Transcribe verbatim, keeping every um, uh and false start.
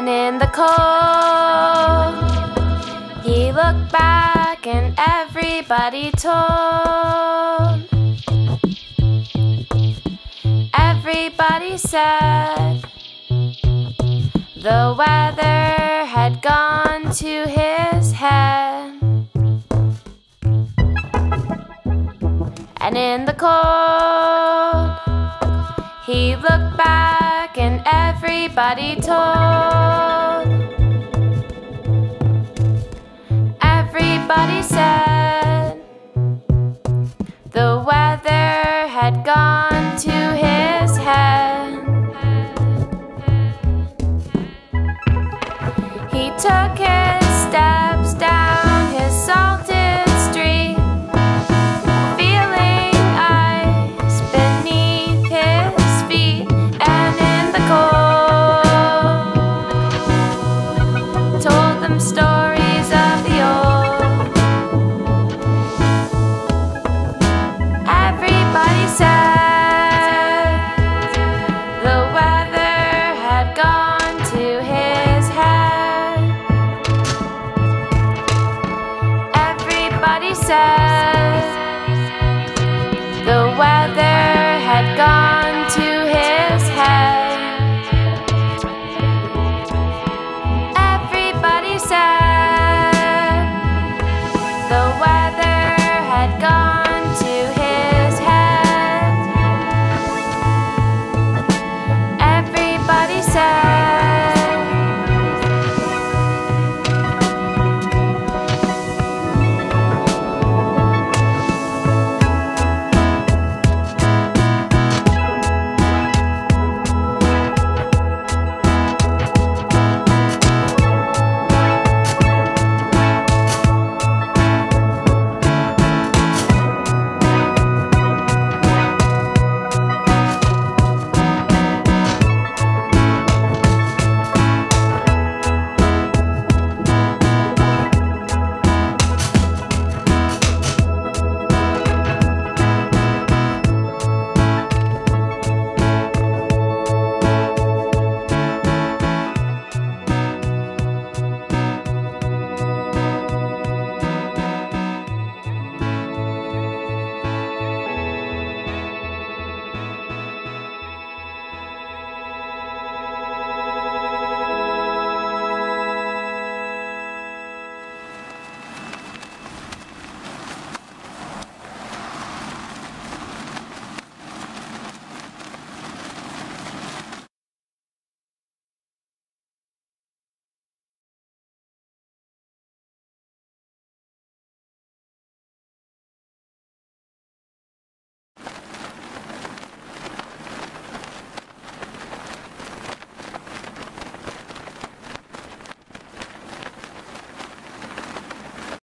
and in the cold he looked back and everybody told. Everybody said the weather had gone to his head. And in the cold he looked back and everybody told. Everybody said the weather had gone to his head. He took his steps down his salted street, feeling ice beneath his feet. And in the cold told them stories of the old. Everybody said the weather had gone to his head. Everybody says